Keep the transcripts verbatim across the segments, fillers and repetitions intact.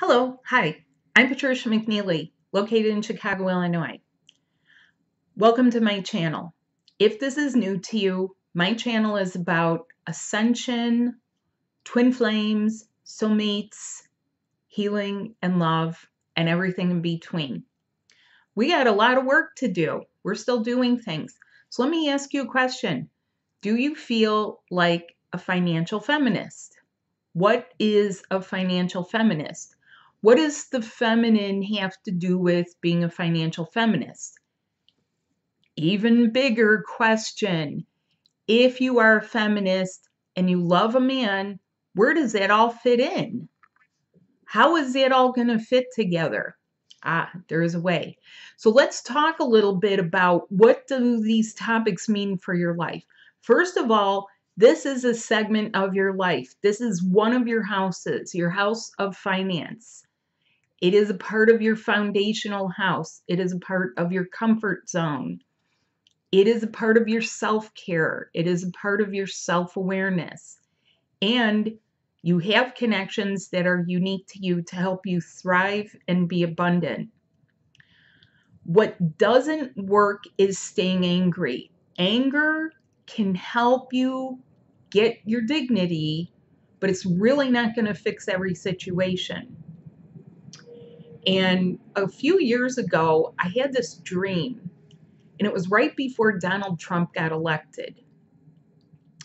Hello, hi, I'm Patricia McNeely, located in Chicago, Illinois. Welcome to my channel. If this is new to you, my channel is about ascension, twin flames, soulmates, healing and love, and everything in between. We got a lot of work to do. We're still doing things. So let me ask you a question. Do you feel like a financial feminist? What is a financial feminist? What does the feminine have to do with being a financial feminist? Even bigger question. If you are a feminist and you love a man, where does that all fit in? How is it all going to fit together? Ah, there is a way. So let's talk a little bit about what do these topics mean for your life. First of all, this is a segment of your life. This is one of your houses, your house of finance. It is a part of your foundational house. It is a part of your comfort zone. It is a part of your self-care. It is a part of your self-awareness. And you have connections that are unique to you to help you thrive and be abundant. What doesn't work is staying angry. Anger can help you get your dignity, but it's really not going to fix every situation. And a few years ago, I had this dream, and it was right before Donald Trump got elected.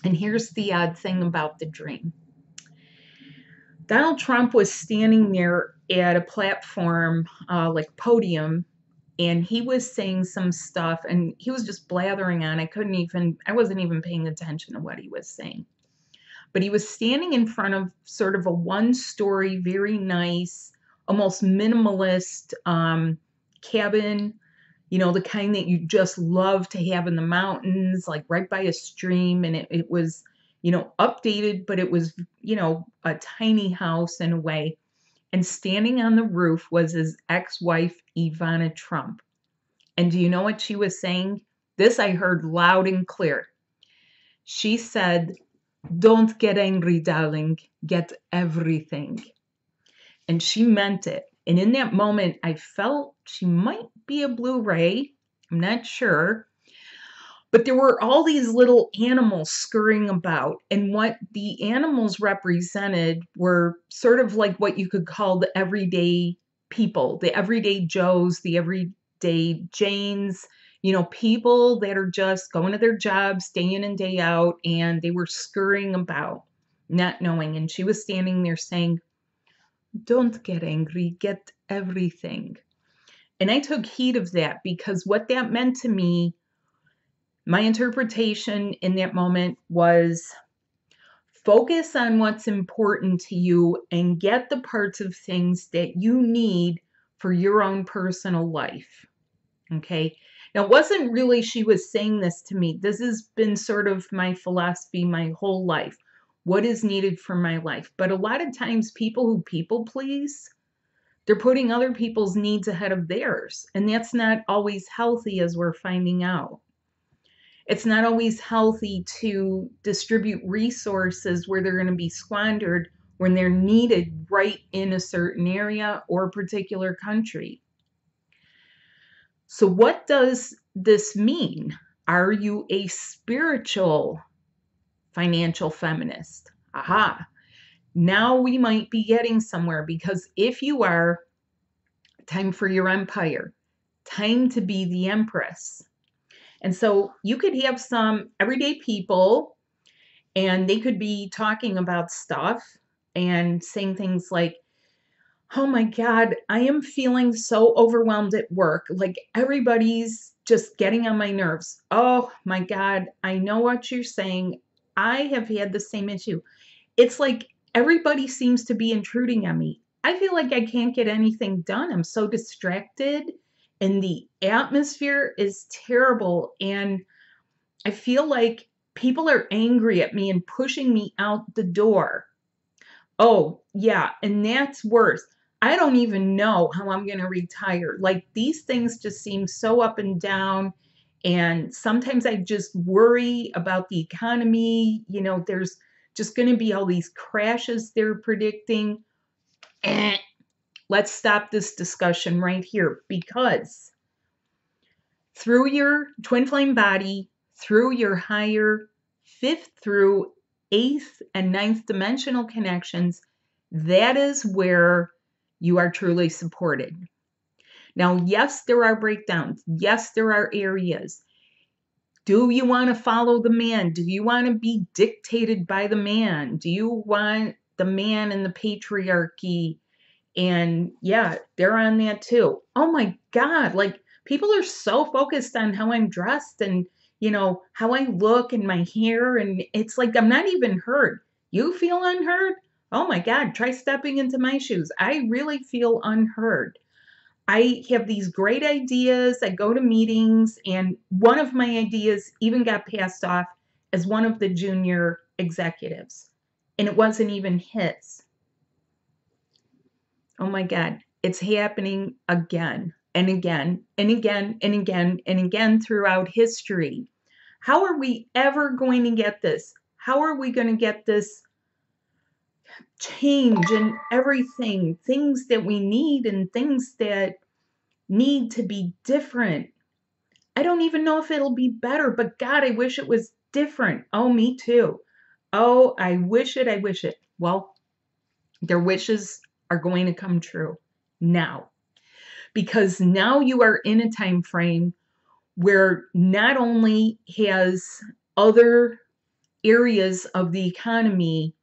And here's the odd thing about the dream. Donald Trump was standing there at a platform, uh, like podium, and he was saying some stuff, and he was just blathering on. I couldn't even, I wasn't even paying attention to what he was saying. But he was standing in front of sort of a one-story, very nice, almost minimalist um, cabin, you know, the kind that you just love to have in the mountains, like right by a stream. And it, it was, you know, updated, but it was, you know, a tiny house in a way. And standing on the roof was his ex-wife, Ivana Trump. And do you know what she was saying? This I heard loud and clear. She said, "Don't get angry, darling. Get everything." And she meant it. And in that moment, I felt she might be a Blue Ray. I'm not sure. But there were all these little animals scurrying about, and what the animals represented were sort of like what you could call the everyday people, the everyday Joes, the everyday Janes, you know, people that are just going to their jobs day in and day out, and they were scurrying about, not knowing. And she was standing there saying, "Don't get angry, get everything." And I took heed of that, because what that meant to me, my interpretation in that moment was, focus on what's important to you and get the parts of things that you need for your own personal life. Okay. Now, it wasn't really she was saying this to me. This has been sort of my philosophy my whole life. What is needed for my life? But a lot of times people who people please, they're putting other people's needs ahead of theirs. And that's not always healthy, as we're finding out. It's not always healthy to distribute resources where they're going to be squandered when they're needed right in a certain area or a particular country. So what does this mean? Are you a spiritual financial feminist? Aha. Now we might be getting somewhere, because if you are, time for your empire, time to be the empress. And so you could have some everyday people, and they could be talking about stuff and saying things like, "Oh my God, I am feeling so overwhelmed at work. Like, everybody's just getting on my nerves. Oh my God, I know what you're saying. I have had the same issue. It's like everybody seems to be intruding on me. I feel like I can't get anything done. I'm so distracted. And the atmosphere is terrible. And I feel like people are angry at me and pushing me out the door. Oh, yeah. And that's worse. I don't even know how I'm going to retire. Like, these things just seem so up and down. And sometimes I just worry about the economy. You know, there's just going to be all these crashes they're predicting." Let's stop this discussion right here, because through your twin flame body, through your higher fifth through eighth and ninth dimensional connections, that is where you are truly supported. Now, yes, there are breakdowns. Yes, there are areas. Do you want to follow the man? Do you want to be dictated by the man? Do you want the man and the patriarchy? And yeah, they're on that too. Oh my God. Like, people are so focused on how I'm dressed and, you know, how I look and my hair. And it's like, I'm not even heard. You feel unheard? Oh my God, try stepping into my shoes. I really feel unheard. I have these great ideas. I go to meetings, and one of my ideas even got passed off as one of the junior executives, and it wasn't even his. Oh my God, it's happening again and again and again and again and again throughout history. How are we ever going to get this? How are we going to get this change and everything, things that we need and things that need to be different? I don't even know if it'll be better, but God, I wish it was different. Oh, me too. Oh, I wish it. I wish it. Well, their wishes are going to come true now, because now you are in a time frame where not only has other areas of the economy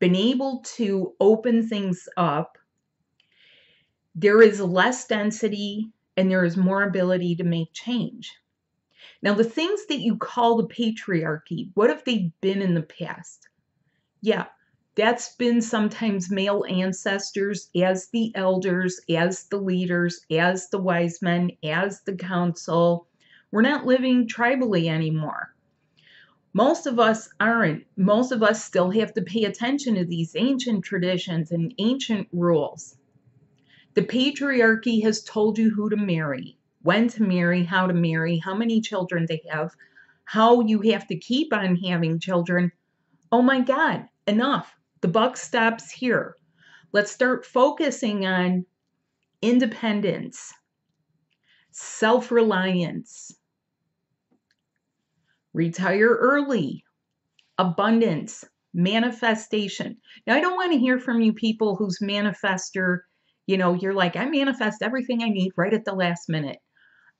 been able to open things up, there is less density and there is more ability to make change. Now, the things that you call the patriarchy, what have they been in the past? Yeah, that's been sometimes male ancestors as the elders, as the leaders, as the wise men, as the council. We're not living tribally anymore. Most of us aren't. Most of us still have to pay attention to these ancient traditions and ancient rules. The patriarchy has told you who to marry, when to marry, how to marry, how many children to have, how you have to keep on having children. Oh my God, enough. The buck stops here. Let's start focusing on independence, self-reliance, retire early, abundance, manifestation. Now, I don't want to hear from you people who's manifester, you know, you're like, I manifest everything I need right at the last minute.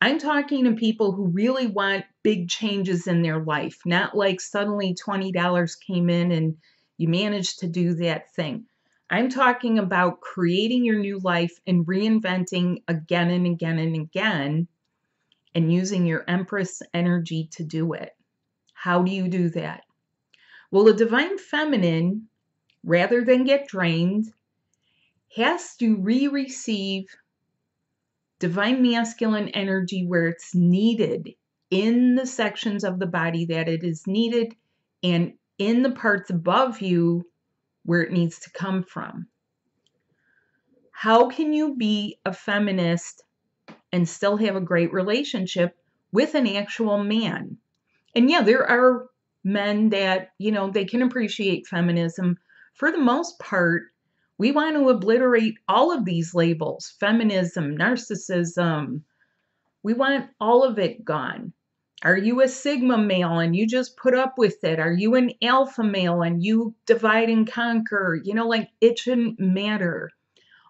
I'm talking to people who really want big changes in their life, not like suddenly twenty dollars came in and you managed to do that thing. I'm talking about creating your new life and reinventing again and again and again, and using your Empress energy to do it. How do you do that? Well, a divine feminine, rather than get drained, has to re-receive divine masculine energy where it's needed, in the sections of the body that it is needed, and in the parts above you where it needs to come from. How can you be a feminist and still have a great relationship with an actual man? And yeah, there are men that, you know, they can appreciate feminism. For the most part, we want to obliterate all of these labels: feminism, narcissism. We want all of it gone. Are you a Sigma male and you just put up with it? Are you an Alpha male and you divide and conquer? You know, like, it shouldn't matter.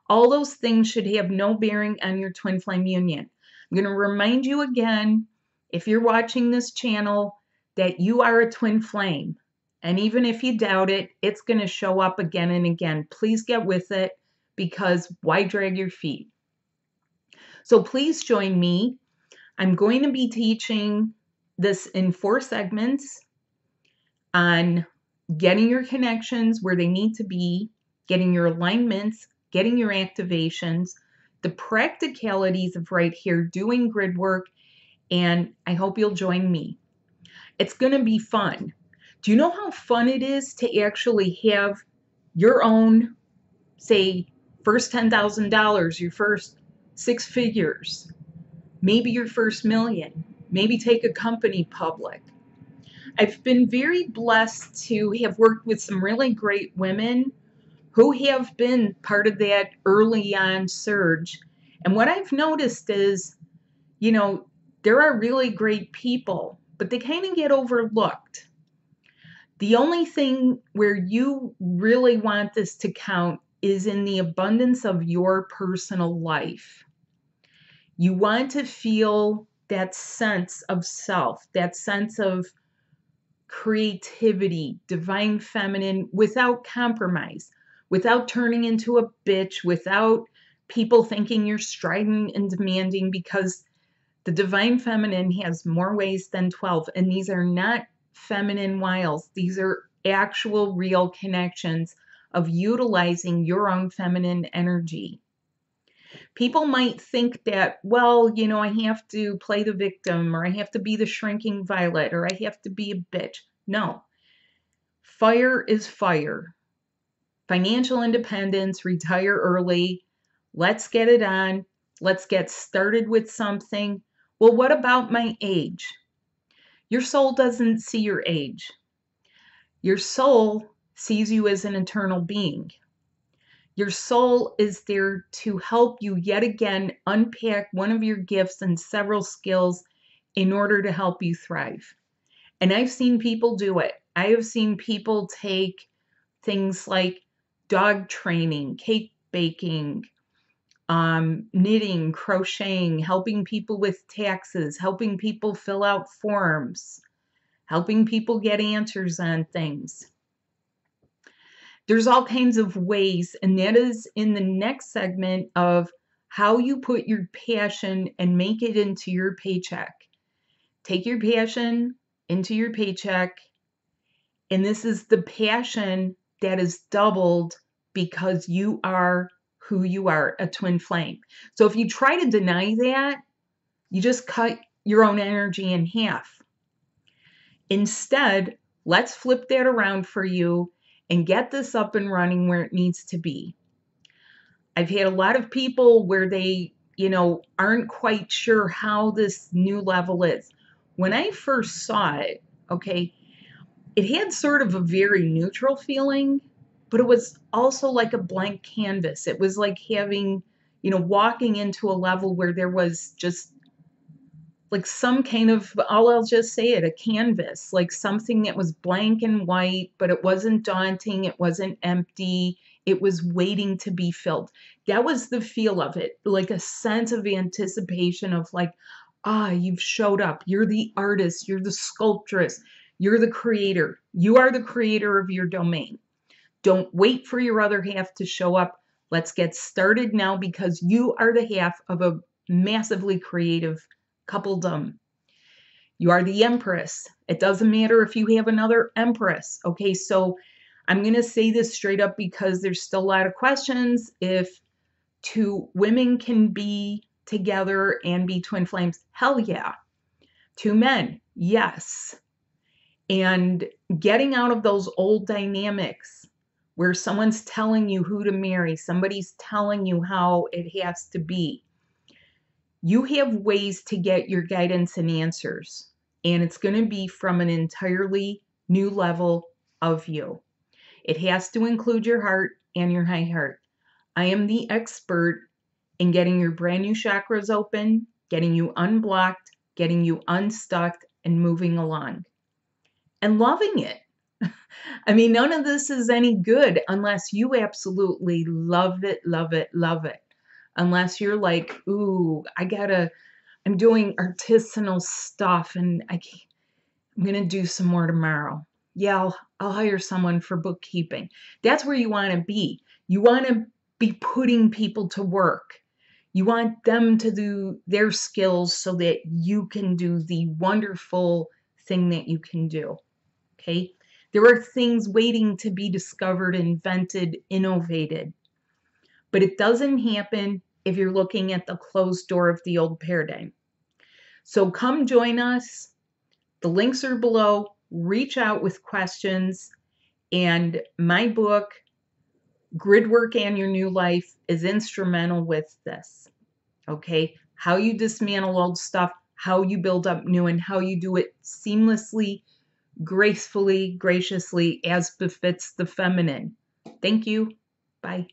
All those things should have no bearing on your twin flame union. I'm going to remind you again, if you're watching this channel, that you are a twin flame. And even if you doubt it, it's going to show up again and again. Please get with it, because why drag your feet? So please join me. I'm going to be teaching this in four segments on getting your connections where they need to be, getting your alignments, getting your activations, the practicalities of right here, doing grid work, and I hope you'll join me. It's going to be fun. Do you know how fun it is to actually have your own, say, first ten thousand dollars, your first six figures, maybe your first million, maybe take a company public? I've been very blessed to have worked with some really great women who have been part of that early on surge. And what I've noticed is, you know, there are really great people, but they kind of get overlooked. The only thing where you really want this to count is in the abundance of your personal life. You want to feel that sense of self, that sense of creativity, divine feminine, without compromise, without turning into a bitch, without people thinking you're strident and demanding, because the divine feminine has more ways than twelve. And these are not feminine wiles. These are actual real connections of utilizing your own feminine energy. People might think that, well, you know, I have to play the victim, or I have to be the shrinking violet, or I have to be a bitch. No. Fire is fire. Financial independence, retire early. Let's get it on. Let's get started with something. Well, what about my age? Your soul doesn't see your age. Your soul sees you as an eternal being. Your soul is there to help you yet again unpack one of your gifts and several skills in order to help you thrive. And I've seen people do it. I have seen people take things like dog training, cake baking, um, knitting, crocheting, helping people with taxes, helping people fill out forms, helping people get answers on things. There's all kinds of ways, and that is in the next segment of how you put your passion and make it into your paycheck. Take your passion into your paycheck, and this is the passion that is doubled because you are who you are, a twin flame. So if you try to deny that, you just cut your own energy in half. Instead, let's flip that around for you and get this up and running where it needs to be. I've had a lot of people where they, you know, aren't quite sure how this new level is. When I first saw it, okay, it had sort of a very neutral feeling, but it was also like a blank canvas. It was like having, you know, walking into a level where there was just like some kind of, all I'll just say it, a canvas, like something that was blank and white, but it wasn't daunting. It wasn't empty. It was waiting to be filled. That was the feel of it, like a sense of anticipation of like, ah, you've showed up. You're the artist. You're the sculptress. You're the creator. You are the creator of your domain. Don't wait for your other half to show up. Let's get started now, because you are the half of a massively creative coupledom. You are the empress. It doesn't matter if you have another empress. Okay, so I'm going to say this straight up because there's still a lot of questions. If two women can be together and be twin flames, hell yeah. Two men, yes. And getting out of those old dynamics where someone's telling you who to marry, somebody's telling you how it has to be. You have ways to get your guidance and answers, and it's going to be from an entirely new level of you. It has to include your heart and your high heart. I am the expert in getting your brand new chakras open, getting you unblocked, getting you unstuck, and moving along. And loving it. I mean, none of this is any good unless you absolutely love it, love it, love it. Unless you're like, ooh, I gotta, I'm doing artisanal stuff and I can't, I'm gonna do some more tomorrow. Yeah, I'll, I'll hire someone for bookkeeping. That's where you wanna be. You wanna be putting people to work. You want them to do their skills so that you can do the wonderful thing that you can do, okay? There are things waiting to be discovered, invented, innovated. But it doesn't happen if you're looking at the closed door of the old paradigm. So come join us. The links are below. Reach out with questions. And my book, Gridwork and Your New Life, is instrumental with this. Okay? How you dismantle old stuff, how you build up new, and how you do it seamlessly, gracefully, graciously, as befits the feminine. Thank you. Bye.